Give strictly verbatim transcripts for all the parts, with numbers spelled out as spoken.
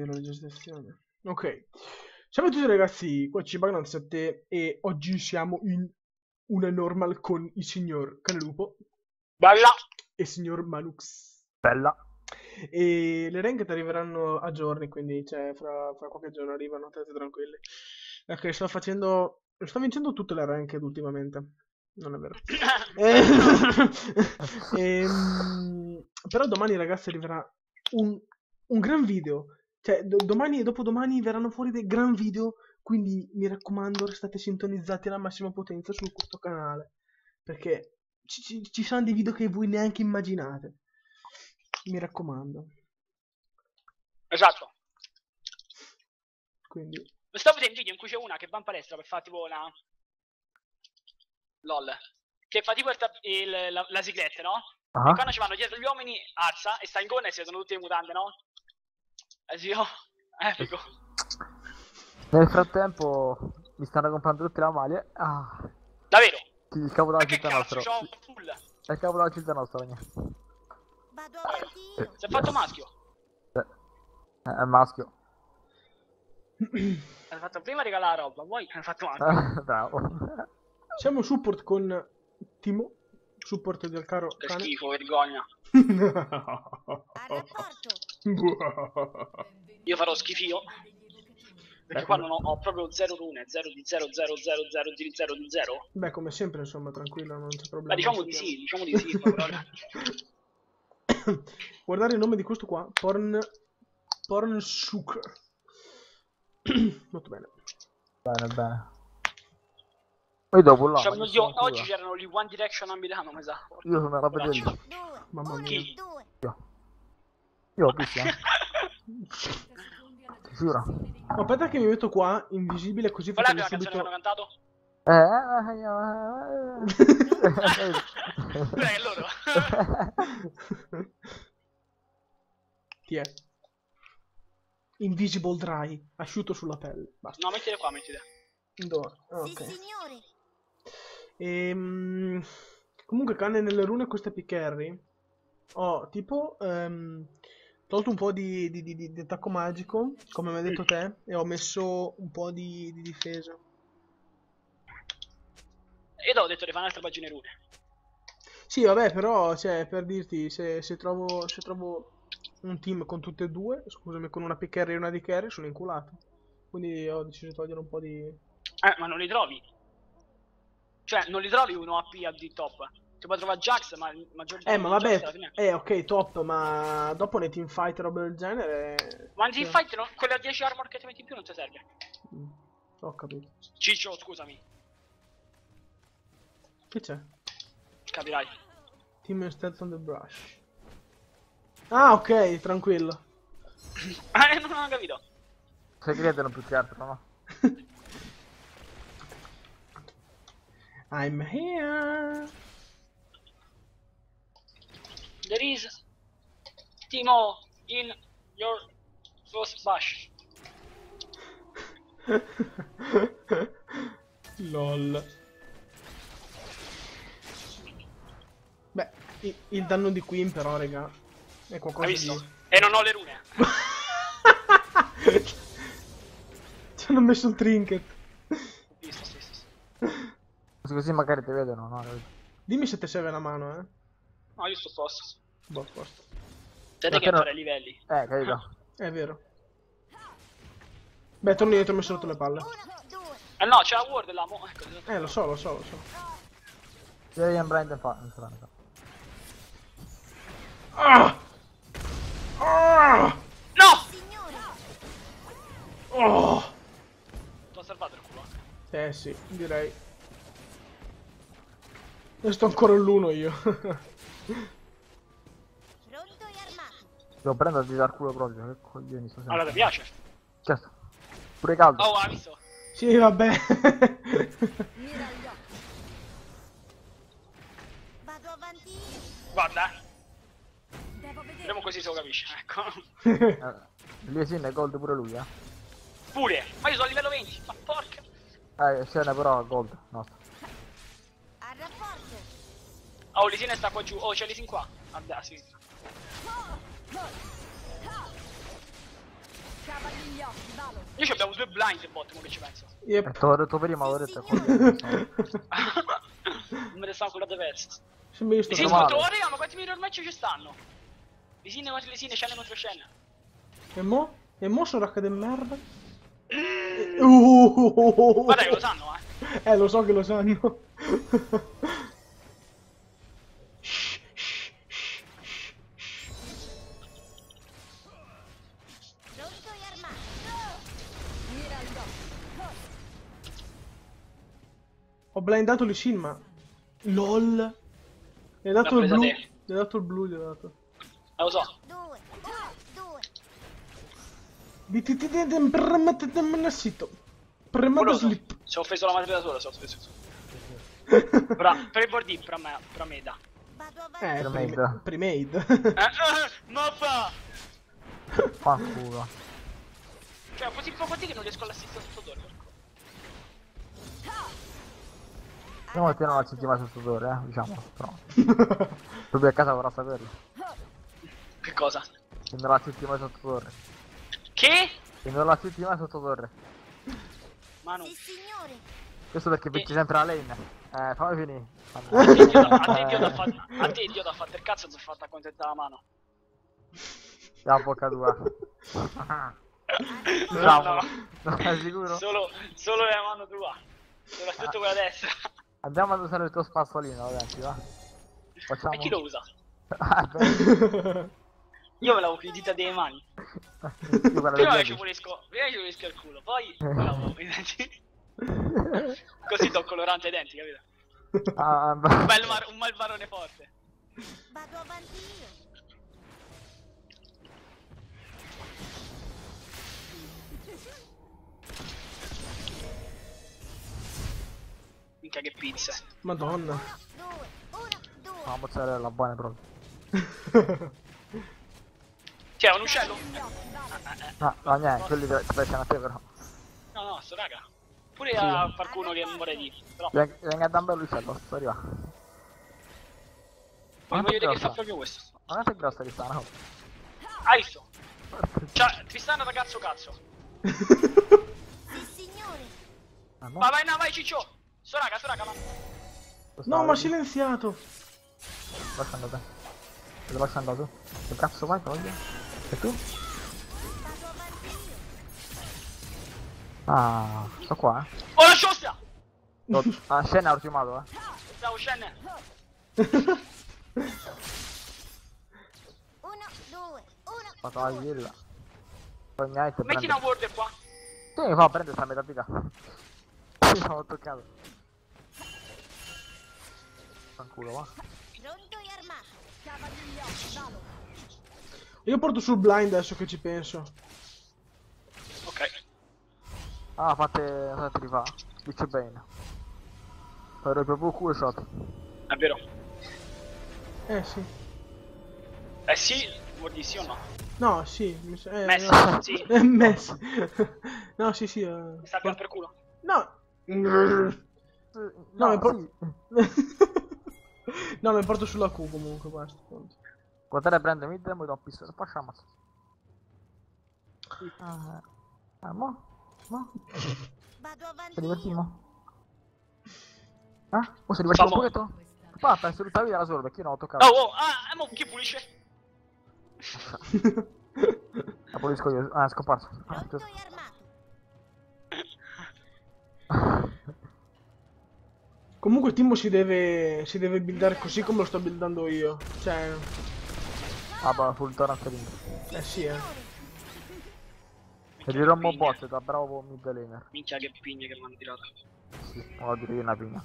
della registrazione. Ok, ciao a tutti ragazzi, qua CiCCioBug e oggi siamo in una normal con il signor Canelupo. Bella! E il signor Manux. Bella! E le ranked arriveranno a giorni, quindi cioè fra, fra qualche giorno arrivano, state tranquilli. Ok, sto facendo... sto vincendo tutte le ranked ultimamente. Non è vero. eh, ehm, però domani ragazzi arriverà un, un gran video. Cioè do, domani e dopodomani verranno fuori dei gran video. Quindi mi raccomando, restate sintonizzati alla massima potenza su questo canale, perché ci, ci, ci sono dei video che voi neanche immaginate. Mi raccomando. Esatto. Quindi stavo vedendo un video in cui c'è una che va in palestra per fare tipo una... LOL, che fa tipo il, il, la, la sigletta, no? Uh-huh. E quando ci vanno dietro gli uomini, alza e sta in gonna e si vedono tutte le mutande, no? Eh sì, oh, epico. Nel frattempo mi stanno comprando tutte la maglia. Ah. Davvero? Sì, il capo della città nostra. C'ho un full. È il capo della città nostra, ragazzi. Vado avanti io. Si è fatto maschio. Eh, è maschio. Hai fatto prima regalare la roba, poi hai fatto anche. Bravo. Siamo support con Timo, support del caro che cane. Schifo, vergogna. Io farò schifio. Perché beh, qua non ho, ho proprio zero rune, zero di zero zero zero zero zero di zero di zero. Beh, come sempre, insomma, tranquillo, non c'è problema. Ma diciamo di sì, diciamo di sì. Però... guardare il nome di questo qua, Porn... Porn Shook. Molto bene. Bene, bene. Poi dopo là, cioè, io, oggi c'erano gli One Direction a Milano, ma sa. Io sono una roba di mamma mia. Io, io ho visto. Giuro. Oh, aspetta che mi metto qua, invisibile, così faccio subito. Qual è la canzone che hanno cantato? Eh, eh, eh, loro. Chi è? Invisible Dry, asciutto sulla pelle. Basta. No, mettile qua, mettile. Okay. Sì, signore. Ehm, comunque cane nelle rune queste pick carry. Ho tipo ehm, tolto un po' di, di, di, di attacco magico, come mi hai detto te, e ho messo un po' di, di difesa. Io te ho detto di fare un'altra pagina rune. Sì vabbè, però cioè, per dirti se, se, trovo, se trovo un team con tutte e due, scusami, con una pick carry e una di carry, sono inculato. Quindi ho deciso di togliere un po' di... Eh, ma non li trovi? Cioè, non li trovi uno A P al di top? Ti puoi trovare Jax, ma il maggior... Eh, ma vabbè, eh, ok, top, ma dopo nei teamfight e roba del genere... Ma in teamfight, no, quella a dieci armor che ti metti in più non ti serve. Mm, ho capito. Ciccio, scusami. Che c'è? Capirai. Team stealth on the brush. Ah, ok, tranquillo. Eh, non ho capito. Segretano più che altro, no? I'm here. There is Timo in your first bash. LOL. Beh, il, il danno di Quinn però, raga, è qualcosa. Hai visto? Di... E non ho le rune. Ci hanno messo il trinket. Così magari ti vedono, no? Dimmi se ti serve la mano, eh. No, io sto posto. Boh, posto. Senti che fare i livelli. Eh, capito. È vero. Beh, torni dietro e mi sono rotto le palle. Eh no, c'è la ward là, mo. Ecco, eh, lo so, lo so, lo so. C'è Ian Brand fa, non sarà. Ah! Ah! No! Oh! T'ho salvato il culo. Eh sì, direi. Io sto ancora all'uno io. Pronto e armato. Devo prenderti dal culo proprio, che coglioni sto. Allora ti piace? Certo. Pure caldo. Oh, ha visto? Sì, vabbè. Mira gli occhi. Vado avanti. Guarda. Devo vedere. Vediamo così se lo capisci, ecco. Allora, Lucian è gold pure lui, eh. Pure! Ma io sono a livello venti, ma porca. Eh, Shen però gold, no. Oh, Lucian sta qua giù, oh c'è Lucian qua. Guarda, a sinistra. Noi ci abbiamo due blind bot, come ci penso. Io ho detto prima, l'ho detto coglione. Non me ne stanno curate persa. Mi si scontrò, raga, ma quanti mirror match ci stanno? Lesine contro lesine, Shen contro Shen. E mo? E mo sono racca de merda? Mm. Uh. Guarda che lo sanno, eh. Eh, lo so che lo sanno. Ho blindato Lucian, ma... LOL! Gli ho dato il blu, gli ho dato il blu, gli ho dato. Eh, lo so. Premettetemi nel sito. Premate slip. Ci ho offeso la materia da sola, ci ho offeso. Per bordi, premeda. Eh, premeda. Premade. Mappa! Fanculo. Cioè, così poco che non riesco all'assistere sotto d'oro. Stiamo tenendo la settimana sul sudore, eh, diciamo, però. Tu a casa vorrà saperlo. Che cosa? Tenderò la settimana sotto torre. Che? Tenderò la settimana sotto torre. Manu. Questo perché vinci sempre la lane. Eh, fammi finire. A te Dio da fatto il cazzo, ti ho fatto accontentare la mano. La bocca tua. Bravo. Non sei sicuro? Solo, solo la mano tua. Soprattutto quella destra. Andiamo ad usare il tuo spazzolino, ragazzi, va? Facciamo... E chi lo usa? Io me l'avevo più dita delle mani. Prima ci pulisco il culo, poi me l'avevo i denti. Così do colorante ai denti, capito? Ah, un, bel mar un bel barone forte. Vado avanti io. Minchia che pizza. Madonna. Una mozzarella buona proprio. C'è un uccello. No, no, niente, quelli ti piacciono a te però. No, no, sto raga. Pure a qualcuno che non vorrei dire. Venga a dammi l'uccello, sto arrivando. Ma voglio vedere che fa proprio questo. Ma non è grossa Tristana. Ah, visto. Cioè, Tristana da cazzo cazzo. Ma vai, no, vai ciccio. So raga, so raga, ma... No, ma silenziato! Basta andato. Dove basta andato? Che cazzo vai, togli? E tu? Ah, sto qua, eh. Oh, la sciostra! No, ah, Shen ha ultimato, eh. Ciao, Shen! Uno, due, uno, fatto la villa. Metti una border qua. Tu mi fa prendere sta metà vita. Mi sono toccato. Fanculo, va. Io porto sul blind adesso che ci penso. Ok. Ah, fate... fate rifà. Dice bene. Farò proprio culo sotto. È vero. Eh sì. Eh sì, vuol dire sì o no? No, sì. Eh, Messi, no. Sì. Messi. No, sì, sì. Eh. Mi sta per culo. No. No, no mi porto... No, mi porto sulla Q comunque, basta. Guardate, prende mid e mi do un pistolo, poi facciamo. Ah, ah, mo? Mo? Sei divertimo? Ah? O sei divertimo un pochetto? Qua, penso tutta la vita da solo, perché io non ho toccato. Oh, oh, ah, mo, chi pulisce? La pulisco io, ah, è scomparso. Ah, comunque Timo si deve... si deve buildare così come lo sto buildando io. Cioè... Ah bah, full torrente link. Eh sì, eh. E rombo bot da bravo mid laner. Minchia che pigna che mi hanno tirato. Sì, ho dire io una pigna.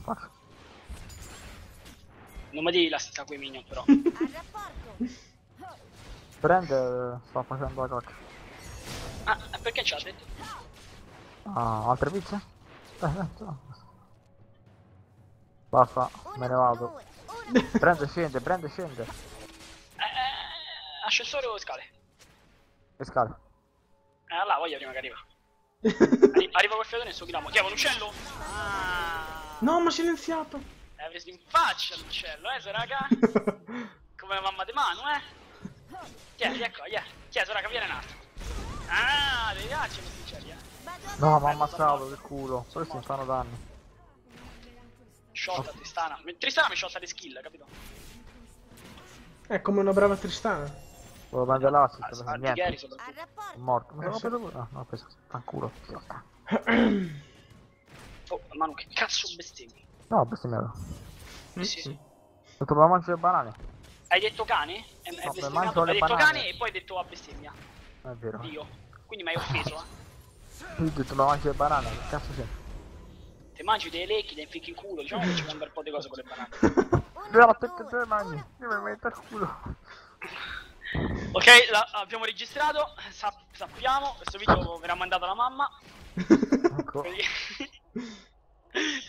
Non mi devi la stessa quei minion però. Prende... sta facendo la cacca. Ah, perché ce l'ha detto? Ah, altre pizze? Eh, no. Basta, me ne vado. Prende, scende, prende, scende. Eh, ascensore o scale? Le scale. Eh, là, voglio prima che arriva. Arri arriva col fiatone e suo chiamo. Chiamo l'uccello! Ah. No, ma silenziato! Eh, avresti in faccia l'uccello, eh, se raga? Come la mamma di Manu, eh? Tieni, ecco, yeah. Tieni, raga, viene un altro. Ah, le piacciono. No, ma ammazzavo che culo, solo che si fanno danni. Sciotta Tristana. Tristana mi sciotta le skill, capito? È come una brava Tristana. Volevo mangiare l'assist, ah, niente. Sono morto. Ma eh, non ho preso pure. No, ho preso. Fanculo. Oh, Manu, che cazzo bestemmi? No, bestemmiato. Mm. Sì, sì. Ho trovato mangiare le banane. Hai detto cane? È, no, è bestemmiato. Hai detto banane. Cane e poi hai detto a bestemmia. È vero. Dio. Quindi mi hai offeso, eh. Io ho detto ma mangi le banane, che cazzo c'è? Te mangi dei lecchi, dei fichi in culo, diciamo che ci fanno un bel po' di cose con le banane. No, perché te le mangi? Io mi metto al culo. Ok, abbiamo registrato, Sa sappiamo, questo video verrà mandato alla mamma. Ecco. Quindi... ti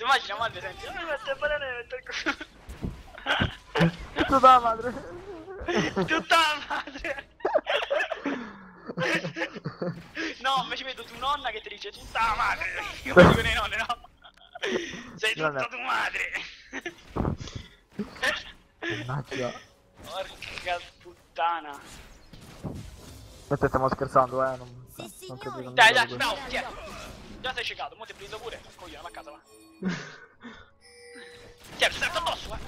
immagini la madre senti, non mi metto le banane, mi metto al culo. Tutta la madre. Tutta la madre. No, invece vedo tu nonna che ti dice tutta la madre. Io voglio con i nonni, no? Sei tutta no, no. tua madre. Porca puttana. Aspetta, stiamo scherzando, eh. Non, sì, sì, non credo, non dai, dai, dai, bravo, tiè. Già sei ciecato, mo ti preso pure. Coglione, va a casa, va. Tiè, ti salto addosso, va.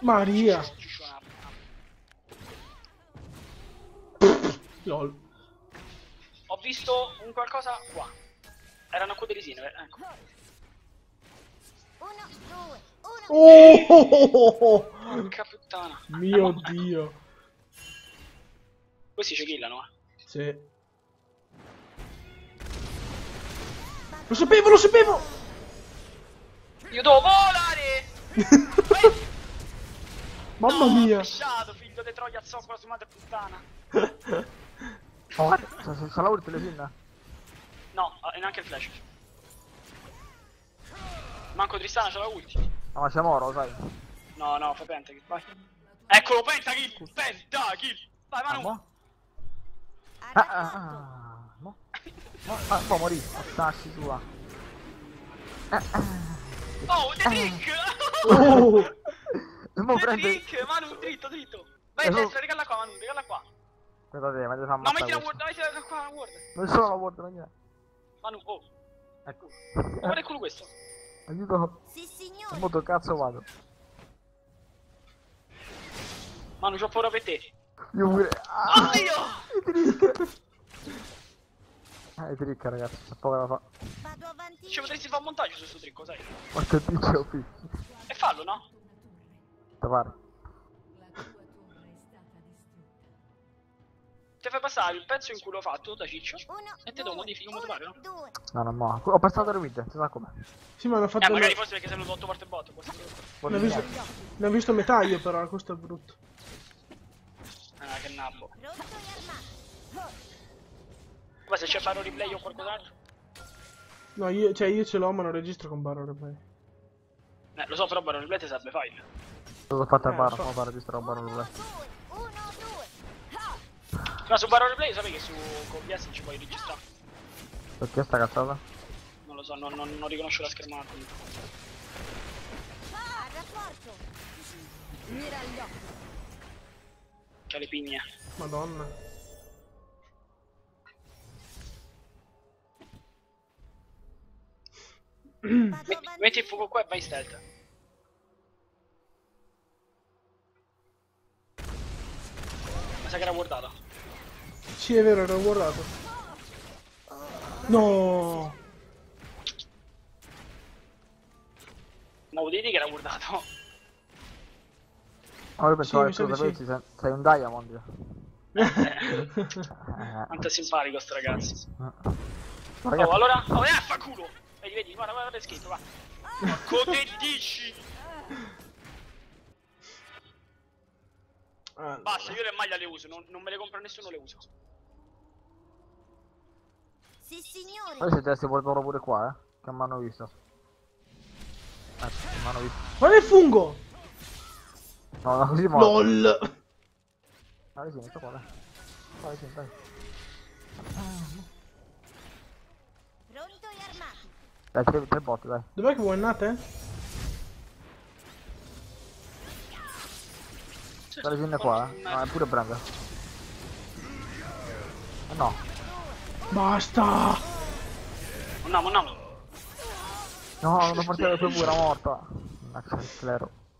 Maria. LOL. Ho visto un qualcosa qua. Erano quelle risine, ecco. Uno, due, uno. Oh, oh, oh, oh. Porca puttana. Mio eh, dio. Ecco. Questi ci killano, eh. Sì. Lo sapevo, lo sapevo. Io devo volare. Mamma no, mia. Ho lasciato, figlio di troia, zoccola su madre puttana. Oh, sarà urte le pinna? No, e neanche il flash. Manco Tristana c'ha la ulti. No, ma siamo oro, sai. No, no, fa pentakill, vai. Eccolo, pentakill, pentakill. Vai, Manu. Ah, ah, ah, ah, no. No, ah, può morire, tassi sua. Ah, ah. Oh, the trick! Oh, the prende... trick, Manu, dritto, dritto. Vai a destra, regala qua, Manu, regala qua. Te, ma no, metti la ward, metti la qua la ward. Non sono la ward, non è. Manu, oh. Ecco. Guarda il culo questo. Aiuto. Sì, signore. Molto cazzo vado. Manu, c'ho paura per te. Io pure. Ah, oh, io! Ah, è tricca, ragazzi. La povera fa. Vado avanti. Ci potresti fare un montaggio su sto tricco, sai? Quanto dicevo qui. E fallo, no? Te pare. Ti fai passare il pezzo in cui l'ho fatto da Ciccio uno, e te lo modifichi come ti pare, no? Due. No, no, no, ho passato il mid, si sa com'è. Sì, ma l'ho fatto... Eh, magari una... forse perché sei venuto otto volte botto, questo ne ho visto... ne ho visto metà io, però, questo è brutto. Ah, che nabbo. Ma se c'è Baron Replay o qualcos'altro? No, io, cioè, io ce l'ho, ma non registro con Baron Replay. Eh, lo so, però Baron Replay ti serve file. L'ho fatto eh, a Baron, so. Come registrare a Baron Replay? Ma su Baron Replay sapevi che su P S ci puoi registrare? Perché sta cazzata? Non lo so, non, non, non riconosco la schermata. C'ha le pigne. Madonna. metti, metti il fuoco qua e vai in stealth. Ma sa che era guardata. Sì, è vero, ero guardato. No. Ma vuol dire che era guardato? Ma io pensavo sì, che sì. sei, sei un diamond. Quanto è simpatico sto ragazzo. Oh, allora... Oh, eh, fa culo! Vedi, vedi, guarda, guarda, è scritto, va. Ma che dici? Allora. Basta, io le maglie le uso, non, non me le compra nessuno, le uso. Sì, signore. Poi se te si vuole pure qua, eh. Che mi hanno visto. Ecco, mi hanno visto. Guarda il fungo! No, no, così muore. LOL! Dai, sì, metto qua, dai. Dai, sì, dai. Pronto e armato. Dai, tre, tre botte, dai. Dov'è che vuoi andate? Sta qua, eh? No, è pure brava. No. Basta. Un uomo, un uomo. No, una portata di paura morta.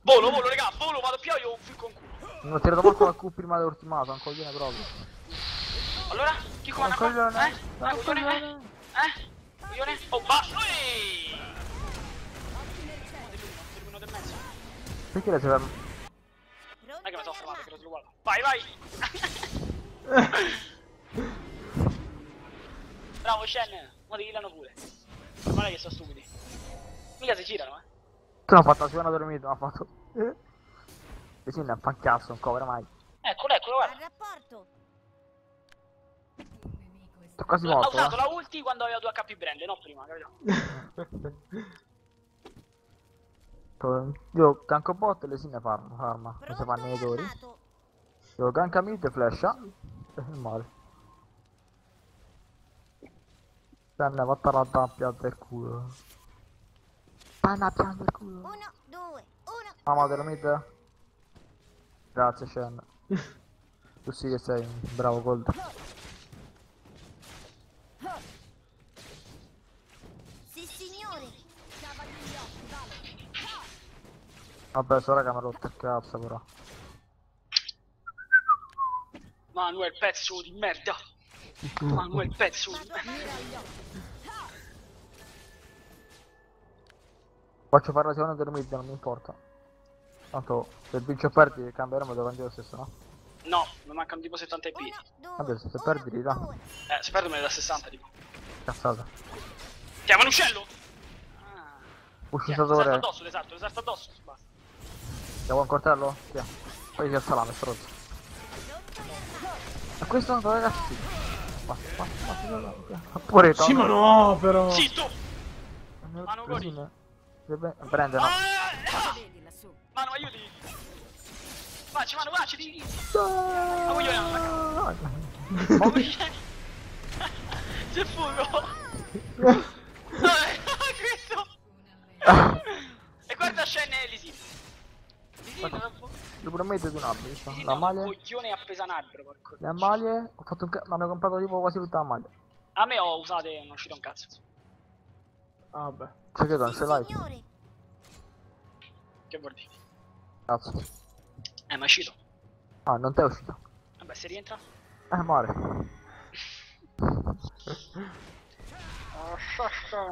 Volo, volo, raga, volo, vado più io ho un fil con culo. Non ho tirato morto la Q prima dell'ultimato, un coglione proprio. Allora, chi qua? Un coglione? Eh? Un coglione? Eh? Coglione? Oh, basta! Ehi! Minuto e mezzo. Perché la c'era? Dai che mi sono fermato, che lo trovo. Vai, vai! Bravo, Shen! Ma ti killano pure. Guarda che sono stupidi. Mica si girano, eh. Tu l'ha fatto, si vanno dormito, l'ha fatto. E sì, ne ha pancazzo un cover mai. Eccolo, eccolo, guarda. Sto quasi morto. Ho usato eh. la ulti quando avevo due H P brand, non prima, capito? Io ganco bot e le sinne farma, farma. Non si fanno i motori. Io ganco mid e flasha. E male. Danne, vatta la tappia del culo. Panna piano del culo. Uno, due, uno. Mamma della mid. Grazie Shen. Tu sì che sei un bravo gold. Sì signore. Vabbè, so raga mi ha rotto il cazzo però. Manuel pezzo di merda. Manuel pezzo di merda. Faccio fare la seconda del mid, non mi importa. Tanto se il biggio perdi cambieremo davanti lo stesso, no? No, mi mancano tipo settanta I P. Vabbè, se perdi li dà. Eh, se perdo me ne dà sessanta tipo. Cazzata. Chiama un uccello! Ah. Uscita d'ora. L'esarto addosso, l'esarto, l'esarto addosso. Basta. Chiamo un coltello? Sì. Poi si alza la strozzo. Ma questo non doveva ragazzi. Basta, basta, basta. Pure sì, ma no, però. Zitto! Ma non vuoi. Prende no. Mano aiuti. Facci mano facci di. Ma voglio andare. Ma voglio. C'è fuoco. Questo. E guarda scena Elisi. Lo prometto di un albero. La maglia. Coglione appesa un albero qualcosa. Le maglie ho fatto un cazzo, mi hanno comprato tipo quasi tutta la maglia. A me ho usate non è uscito un cazzo. Ah beh. C'è che non ce l'hai? Che vuol dire? Cazzo. Eh ma è uscito. Ah non te è uscito. Vabbè se rientra. Eh muore. Oh,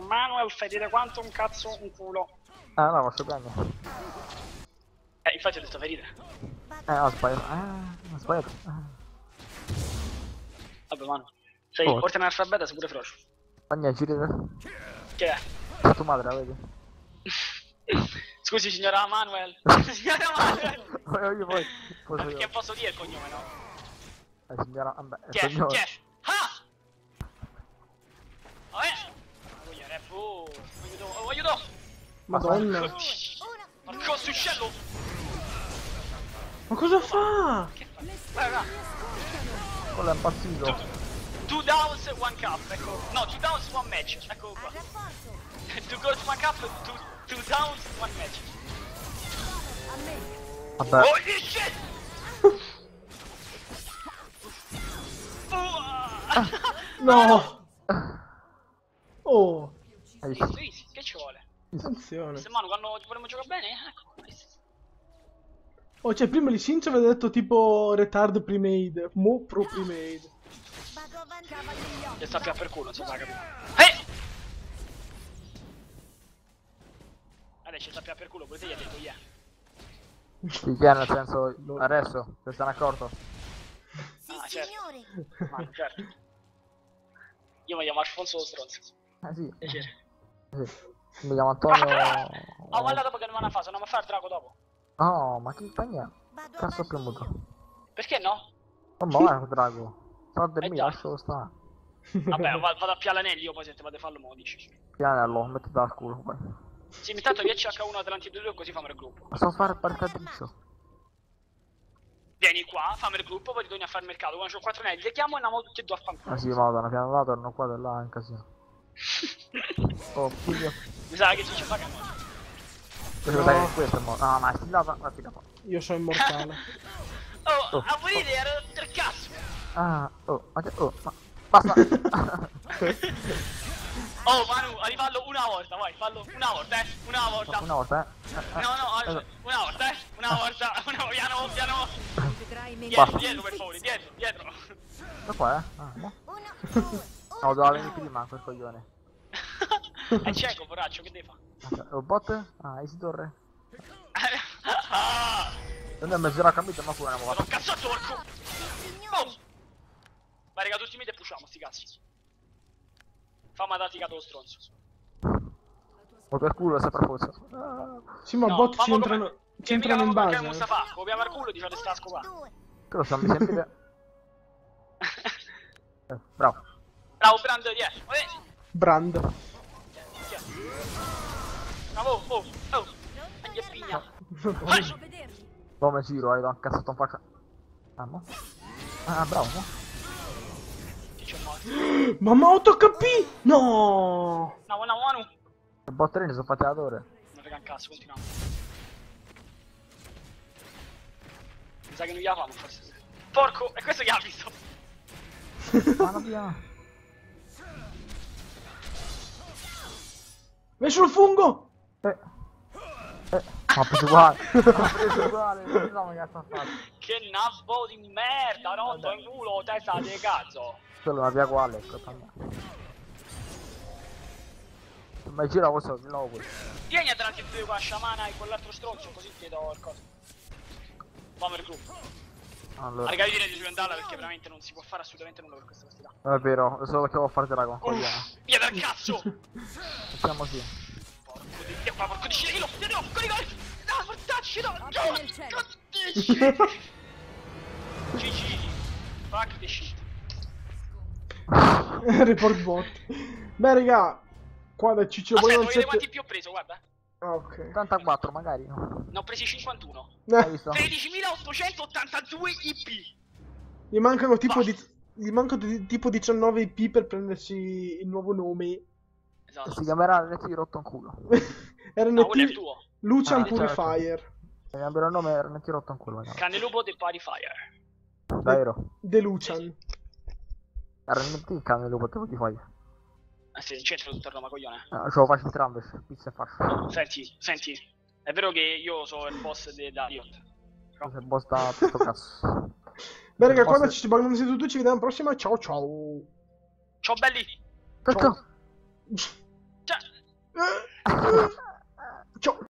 Manuel fai dire quanto un cazzo un culo. Ah no ma sto bene. Eh infatti ho detto ferire. Eh ho sbagliato. Eh ho sbagliato. Vabbè Manu. Sei oh. Ordine alfabeta sei pure frocio. Magna giri te. Che è? La tua madre la vedi? Scusi signora Manuel. Signora Manuel. Io poi, posso perché io. Posso dire il cognome no? Eh signora, vabbè, è il cognome. Ah! Oh eh! Voglio repu! Voglio do! Voglio do! Madonna! Ma cosa uccello? Ma cosa fa? Che fa? Guarda! Quello è impazzito! Two downs, one cup, ecco. No, two downs, one match, ecco qua. Two goals, one cup, two, two downs, one match. Vabbè. Holy shit! Ah, no! Oh! Easy, easy, che ci vuole? Attenzione. Se mano, quando vorremmo giocare bene, ecco. Oh, cioè prima Lucian ci aveva detto tipo retard pre-made, mo pro pre-made. Che sta più per culo, insomma, capito? Eh! Adesso sta più per culo, poi te gli ha detto yeah. Sì, yeah, nel senso, adesso, se stanno accorto. Sì, ah, certo. Signore! Ma, certo. Io mi chiamo Alfonso lo stronzo. Eh, sì. Piacere. Sì. Mi chiamo Antonio... Ah, oh, guarda dopo che non vanno a fare, andiamo a fare il drago dopo. No, oh, ma che impagna? Cazzo più muto. Perché no? Oh, ma è un drago. Guarda eh, mi lascio sta. Vabbè vado a piare l'anello poi se te vado a farlo mo dici. Pianello, mettete al culo poi. Sì, intanto dieci H uno Atlanti due due così famo il gruppo. Posso fare parcatricio. Vieni qua, fammi il gruppo, poi ritorni a fare il mercato. Quando c'ho quattro anelli, le chiamo e andiamo tutti e due a fanculo. Ah sì, vado, una piano là, torno qua da là, è un casino. Oh, figlio. Mi sa che ci c'è fa che no. Questo è questo è morto. Ah, ma è stillata, la stillata. Io sono immortale. Oh, a morire era del cazzo. Ah, oh, ma che, oh, ma, Basta. Oh Manu, rifallo una volta, vai, fallo una volta, eh, una volta. Una volta, eh. No, no, eh. una volta, eh, una volta, una volta, piano, piano. Dietro, dietro, per favore, dietro, dietro. Ma qua, eh. Ah, no. No, doveva venire prima, quel coglione. È cieco, poraccio, che devi fare? Lo bot? Ah, easy torre. Ah! Non è mezz'ora a cambiare, ma pure una volta. Ma cazzotto, porco! Oh! Vai, raga, tutti i mid e pushiamo, sti cazzi. Fammi dati cato lo stronzo. Ma per culo, sopra forza. Sì, ma no, bot ci entrano, ci entrano in base. Che fa? Copiamo il culo e diciamo sta scopa. Però sta mi sempre. eh, bravo. Bravo, Brand dieci. Brand. Bravo, oh, oh. Agli e pigna. Come giro, hai da cazzato un pacca. Ah, no? Ah, bravo. No? Mamma otto H P! No! No, no, no! Il bot treni sono fatti ad ore. Non frega un cazzo, continuiamo. Mi sa che non gli ha fatto forse. Porco! E questo che ha visto! Abbia! Vai sul fungo! Eh! Eh! Ma preso uguale! Ma preso uguale! Che nabbo di merda! Rotto in culo, testa di cazzo! Quello è una via quale, ecco, ma gira questo, non lo vuoi. Vieni a darti due qua, sciamana e quell'altro stronzo, così ti do il coso. Fammi il gruppo. Allora. Raga, io direi di andarla perché veramente non si può fare assolutamente nulla per questa partita. È vero, lo so perché devo fare raga, coglione. Via dal cazzo! Facciamo sì. Porco di Dio, ma porco di Dio, lo fai, lo fai, lo fai, G G, report bot. Beh raga, qua da CiCCioBug non c'è quanti più ho preso, guarda. Ah, ok. ottantaquattro magari. No. Ne ho presi cinquantuno. Eh. tredicimilaottocentottantadue I P. Gli mancano tipo di gli mancano di, tipo diciannove I P per prendersi il nuovo nome. Esatto. Si chiamerà R N T rotto un culo. R N T no, tuo. Lucian ah, Purifier. Si chiamerà il nome R N T rotto un culo. Canelupo del Purifier. Davvero. De Lucian. R N T il cane lo potevo ti fai. Ah sì, non c'entro tutto il nome, coglione. Ah, ce lo faccio entrambe, pizza e faccio. Senti, senti, è vero che io sono il boss di Riot. No? Sei il boss da tutto cazzo. Beh raga, quando ci bagniamo tutti, tutto, ci vediamo alla prossima, ciao ciao. Ciao belli. Ciao. Ciao. Ciao.